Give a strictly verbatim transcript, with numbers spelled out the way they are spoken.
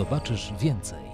zobaczysz więcej.